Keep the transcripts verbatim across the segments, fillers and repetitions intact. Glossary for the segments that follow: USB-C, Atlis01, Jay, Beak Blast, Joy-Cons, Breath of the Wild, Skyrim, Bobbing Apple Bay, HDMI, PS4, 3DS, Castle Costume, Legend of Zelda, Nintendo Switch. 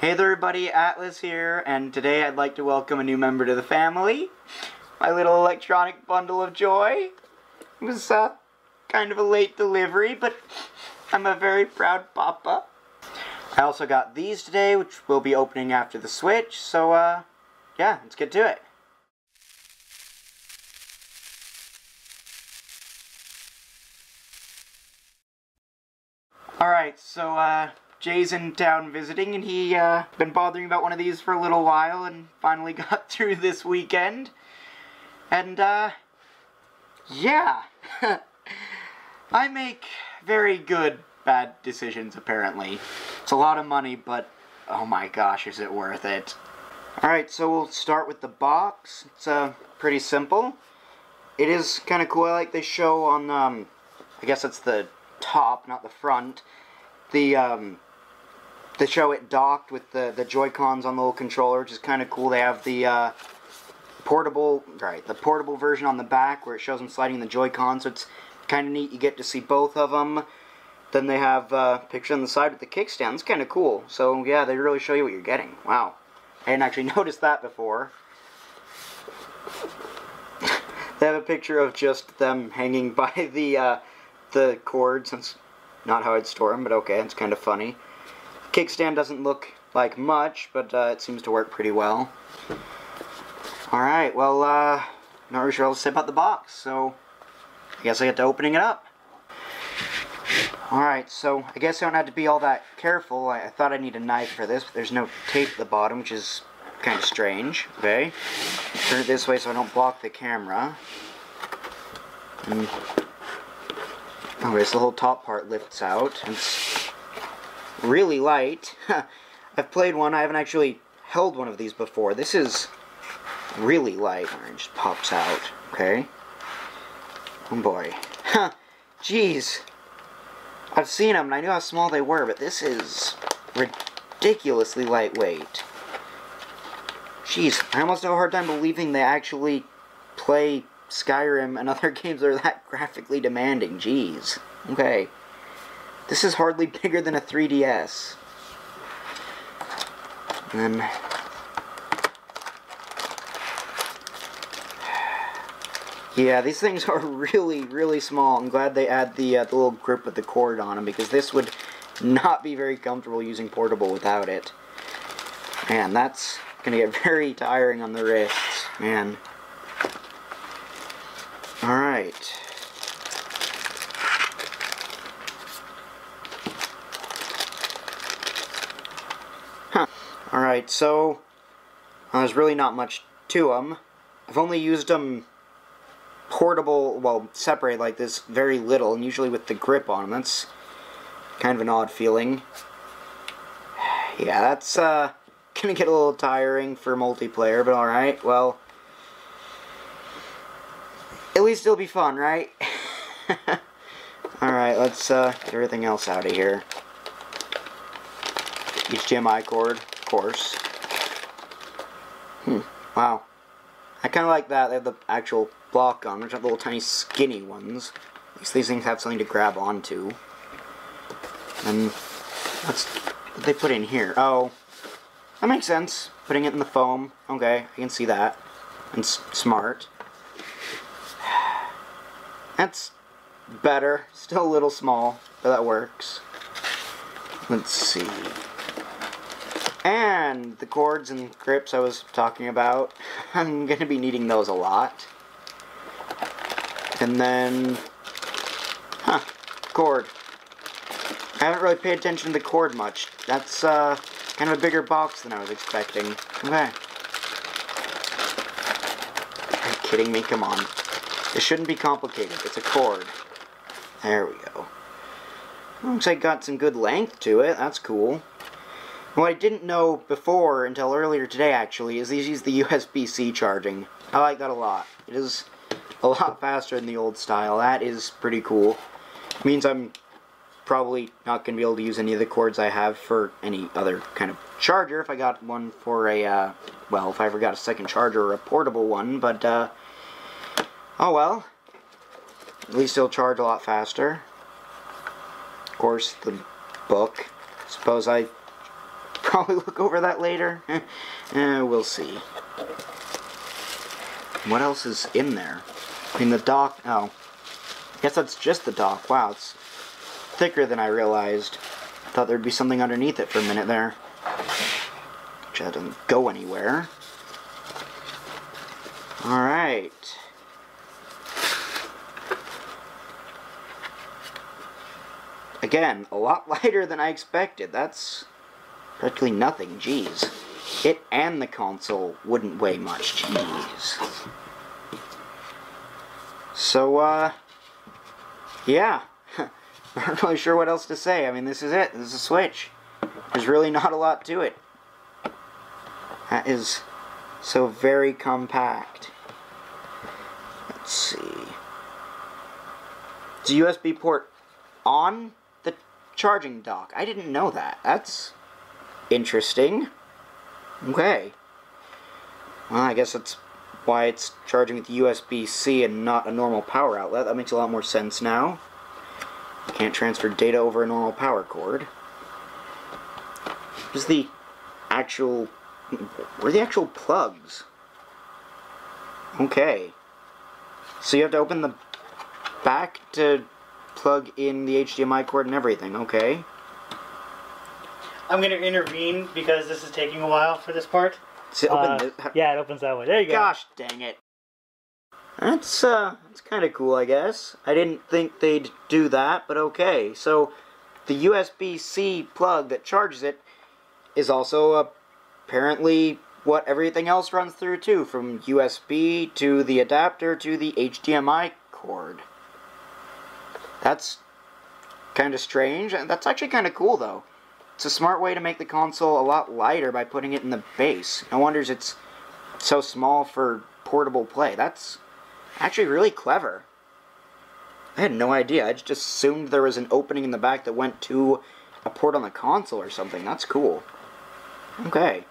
Hey there everybody, Atlis here, and today I'd like to welcome a new member to the family. My little electronic bundle of joy. It was uh, kind of a late delivery, but I'm a very proud papa. I also got these today, which we'll be opening after the Switch, so uh, yeah, let's get to it. Alright, so uh... Jay's in town visiting, and he, uh, been bothering about one of these for a little while, and finally got through this weekend. And, uh, yeah. I make very good bad decisions, apparently. It's a lot of money, but, oh my gosh, is it worth it. Alright, so we'll start with the box. It's, uh, pretty simple. It is kind of cool. I like they show on, um, I guess it's the top, not the front. The, um... They show it docked with the, the Joy-Cons on the little controller, which is kind of cool. They have the uh, portable, right, the portable version on the back where it shows them sliding the Joy-Cons, so it's kind of neat. You get to see both of them. Then they have uh, a picture on the side with the kickstand. It's kind of cool. So, yeah, they really show you what you're getting. Wow. I didn't actually notice that before. They have a picture of just them hanging by the, uh, the cords. It's not how I'd store them, but okay, it's kind of funny. Kickstand doesn't look like much, but uh, it seems to work pretty well. Alright, well, uh, not really sure what to say about the box, so I guess I get to opening it up. Alright, so I guess I don't have to be all that careful. I, I thought I need a knife for this, but there's no tape at the bottom, which is kind of strange. Okay, turn it this way so I don't block the camera. And okay, so the whole top part lifts out. It's really light. I've played one. I haven't actually held one of these before. This is really light. It just pops out. Okay. Oh boy. Jeez. I've seen them and I knew how small they were, but this is ridiculously lightweight. Jeez. I almost have a hard time believing they actually play Skyrim and other games that are that graphically demanding. Jeez. Okay. This is hardly bigger than a three D S. And then yeah, these things are really, really small. I'm glad they add the, uh, the little grip with the cord on them, because this would not be very comfortable using portable without it. Man, that's gonna get very tiring on the wrists. Man. Alright. Huh. Alright, so well, there's really not much to them. I've only used them portable, well, separate like this, very little, and usually with the grip on them. That's kind of an odd feeling. Yeah, that's uh, gonna get a little tiring for multiplayer, but alright, well, at least it'll be fun, right? Alright, let's uh, get everything else out of here. H D M I cord, of course. Hmm, wow. I kind of like that. They have the actual block on, which are the little tiny skinny ones. At least these things have something to grab onto. And what's what they put in here? Oh, that makes sense. Putting it in the foam. Okay, I can see that. It's smart. That's better. Still a little small, but that works. Let's see. And the cords and grips I was talking about. I'm going to be needing those a lot. And then huh, cord. I haven't really paid attention to the cord much. That's uh, kind of a bigger box than I was expecting. Okay. Are you kidding me? Come on. It shouldn't be complicated. It's a cord. There we go. Looks like it got some good length to it. That's cool. What I didn't know before, until earlier today actually, is these use the U S B C charging. I like that a lot. It is a lot faster than the old style. That is pretty cool. It means I'm probably not going to be able to use any of the cords I have for any other kind of charger if I got one for a, uh, well, if I ever got a second charger or a portable one, but, uh, oh well, at least it'll charge a lot faster. Of course, the book. Suppose I probably look over that later. eh, we'll see. What else is in there? I mean, the dock, oh. I guess that's just the dock. Wow, it's thicker than I realized. I thought there'd be something underneath it for a minute there. Which I didn't go anywhere. Alright. Again, a lot lighter than I expected. That's practically nothing. Jeez. It and the console wouldn't weigh much. Jeez. So, uh... yeah. Not really sure what else to say. I mean, this is it. This is a Switch. There's really not a lot to it. That is so very compact. Let's see. It's a U S B port on the charging dock. I didn't know that. That's interesting. Okay. Well, I guess that's why it's charging with U S B C and not a normal power outlet. That makes a lot more sense now. Can't transfer data over a normal power cord. Where's the actual... Where are the actual plugs? Okay. So you have to open the back to plug in the H D M I cord and everything. Okay. I'm going to intervene because this is taking a while for this part. So open uh, yeah, it opens that way. There you go. Gosh dang it. That's, uh, that's kind of cool, I guess. I didn't think they'd do that, but okay. So, the U S B C plug that charges it is also apparently what everything else runs through, too. From U S B to the adapter to the H D M I cord. That's kind of strange. That's actually kind of cool, though. It's a smart way to make the console a lot lighter by putting it in the base. No wonder it's so small for portable play. That's... actually really clever. I had no idea. I just assumed there was an opening in the back that went to a port on the console or something. That's cool. Okay.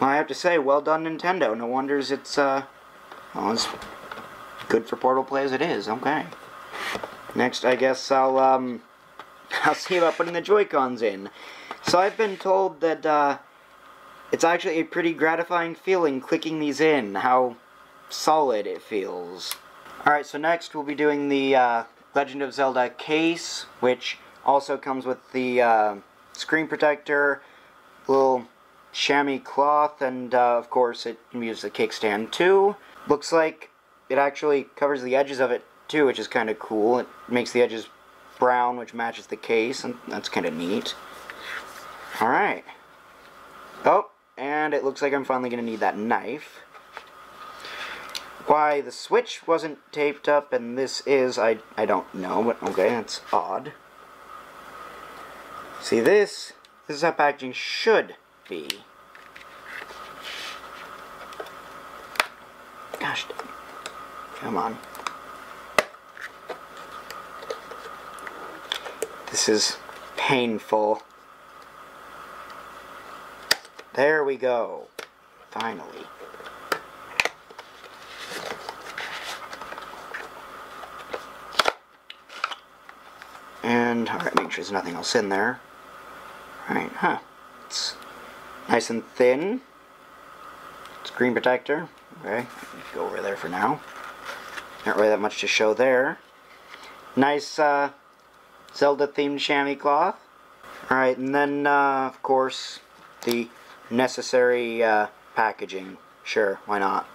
Well, I have to say, well done, Nintendo. No wonders it's, uh... well, it's good for portable play as it is. Okay. Next, I guess I'll, um... I'll see about putting the Joy-Cons in. So I've been told that, uh... it's actually a pretty gratifying feeling clicking these in. How... solid it feels. Alright, so next we'll be doing the uh, Legend of Zelda case, which also comes with the uh, screen protector, little chamois cloth, and uh, of course it can be used as a kickstand too. Looks like it actually covers the edges of it too, which is kind of cool. It makes the edges brown, which matches the case, and that's kind of neat. Alright. Oh, and it looks like I'm finally going to need that knife. Why the Switch wasn't taped up and this is, I, I don't know, but okay, that's odd. See this? This is how packaging should be. Gosh, come on. This is painful. There we go. Finally. Alright, make sure there's nothing else in there. Alright, huh. It's nice and thin. Screen protector. Okay, go over there for now. Not really that much to show there. Nice uh, Zelda-themed chamois cloth. Alright, and then, uh, of course, the necessary uh, packaging. Sure, why not?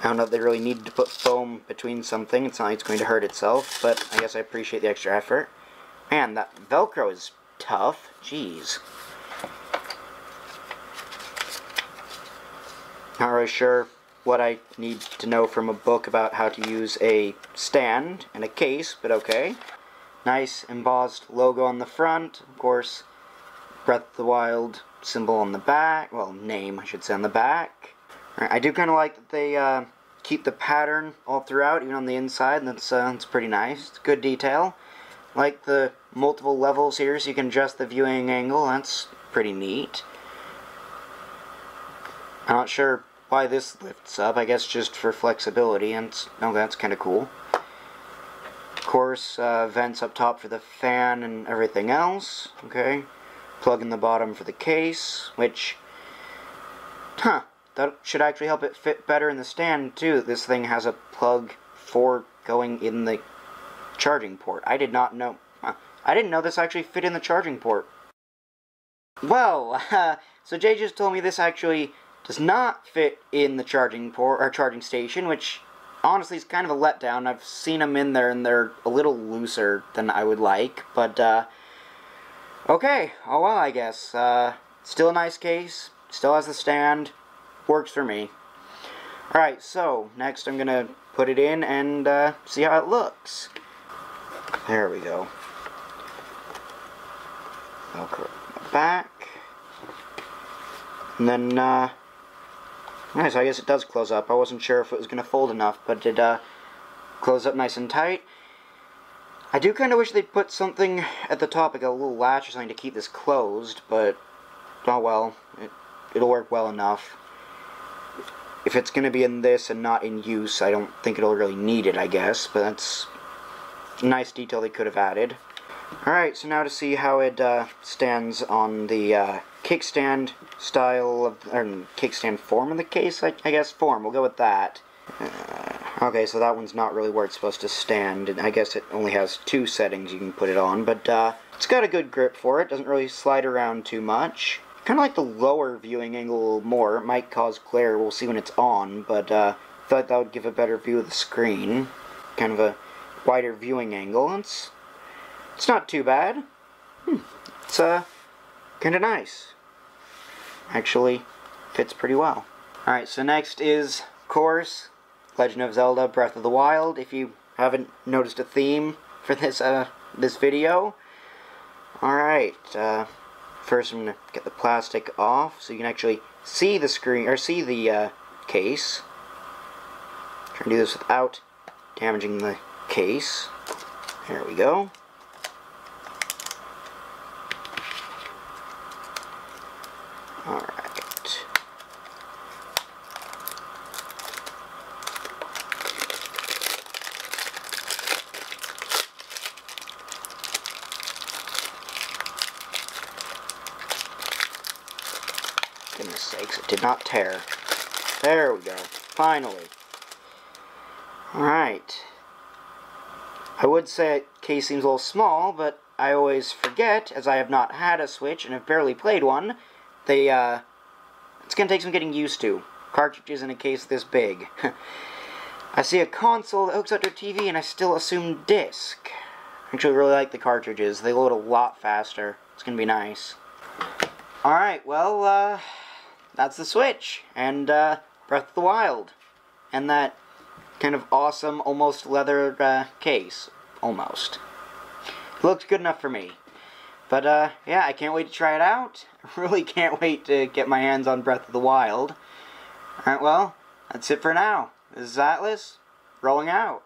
I don't know if they really need to put foam between something. It's not like it's going to hurt itself, but I guess I appreciate the extra effort. Man, that Velcro is tough. Jeez. Not really sure what I need to know from a book about how to use a stand and a case, but okay. Nice embossed logo on the front. Of course, Breath of the Wild symbol on the back. Well, name, I should say, on the back. All right, I do kind of like that they uh, keep the pattern all throughout, even on the inside. That's, uh, that's pretty nice. It's good detail. Like the multiple levels here, so you can adjust the viewing angle. That's pretty neat. I'm not sure why this lifts up. I guess just for flexibility, and it's, oh, that's kind of cool. Of course, uh, vents up top for the fan and everything else. Okay. plug in the bottom for the case, which, huh, that should actually help it fit better in the stand, too. This thing has a plug for going in the charging port. I did not know, huh, I didn't know this actually fit in the charging port. Well, uh, so Jay just told me this actually does not fit in the charging port, or charging station, which honestly is kind of a letdown. I've seen them in there and they're a little looser than I would like, but, uh, okay, oh well, I guess. Uh, still a nice case, still has the stand, works for me. Alright, so, next I'm gonna put it in and, uh, see how it looks. There we go. Okay. Back, and then, uh, nice, I guess it does close up. I wasn't sure if it was going to fold enough, but it, uh, closed up nice and tight. I do kind of wish they'd put something at the top, like a little latch or something to keep this closed, but, oh well, it, it'll work well enough. If it's going to be in this and not in use, I don't think it'll really need it, I guess, but that's a nice detail they could have added. Alright, so now to see how it uh, stands on the uh, kickstand style, of, or kickstand form of the case, I, I guess, form, we'll go with that. Uh, okay, so that one's not really where it's supposed to stand, and I guess it only has two settings you can put it on, but uh, it's got a good grip for it, doesn't really slide around too much. Kind of like the lower viewing angle a little more, it might cause glare, we'll see when it's on, but uh, I thought that would give a better view of the screen. Kind of a wider viewing angle, it's... It's not too bad. Hmm. It's, uh, kinda nice. Actually, fits pretty well. Alright, so next is, of course, Legend of Zelda Breath of the Wild. If you haven't noticed a theme for this, uh, this video. Alright, uh, first I'm gonna get the plastic off so you can actually see the screen, or see the, uh, case. Try to do this without damaging the case. There we go. Alright. Goodness sakes, it did not tear. There we go. Finally. Alright. I would say the case seems a little small, but I always forget, as I have not had a Switch and have barely played one, They, uh, it's gonna take some getting used to. Cartridges in a case this big. I see a console that hooks up to a T V and I still assume disc. I actually really like the cartridges. They load a lot faster. It's gonna be nice. Alright, well, uh, that's the Switch. And, uh, Breath of the Wild. And that kind of awesome, almost leather, uh, case. Almost. It looks good enough for me. But, uh, yeah, I can't wait to try it out. I really can't wait to get my hands on Breath of the Wild. Alright, well, that's it for now. This is Atlas, rolling out.